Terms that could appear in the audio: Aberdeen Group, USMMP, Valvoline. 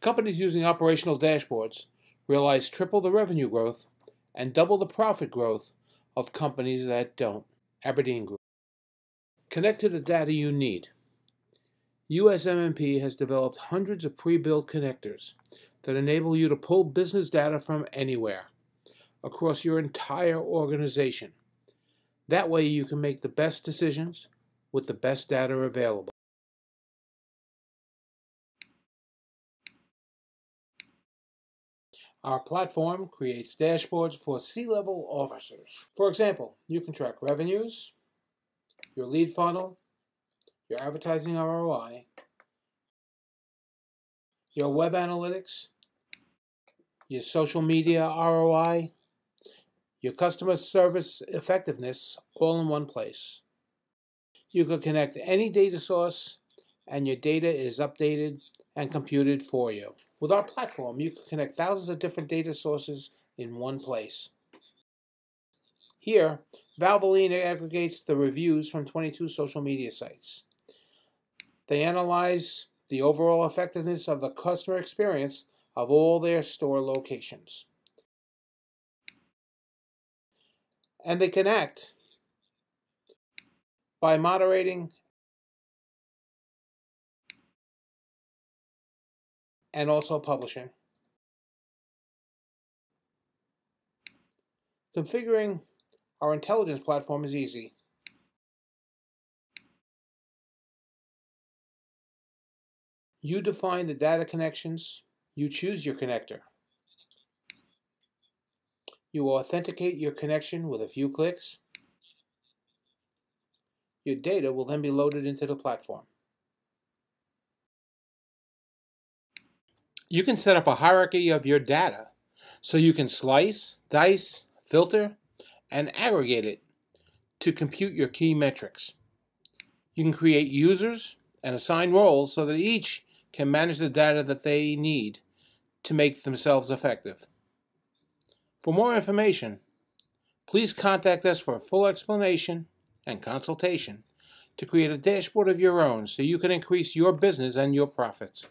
Companies using operational dashboards realize triple the revenue growth and double the profit growth of companies that don't. Aberdeen Group. Connect to the data you need. USMMP has developed hundreds of pre-built connectors that enable you to pull business data from anywhere across your entire organization. That way you can make the best decisions with the best data available. Our platform creates dashboards for C-level officers. For example, you can track revenues, your lead funnel, your advertising ROI, your web analytics, your social media ROI, your customer service effectiveness, all in one place. You can connect any data source and your data is updated and computed for you. With our platform, you can connect thousands of different data sources in one place. Here, Valvoline aggregates the reviews from 22 social media sites. They analyze the overall effectiveness of the customer experience of all their store locations. And they connect by moderating and also publishing, configuring. Our intelligence platform is easy. You define the data connections, you choose your connector. You authenticate your connection with a few clicks. Your data will then be loaded into the platform. You can set up a hierarchy of your data so you can slice, dice, filter, and aggregate it to compute your key metrics. You can create users and assign roles so that each can manage the data that they need to make themselves effective. For more information, please contact us for a full explanation and consultation to create a dashboard of your own so you can increase your business and your profits.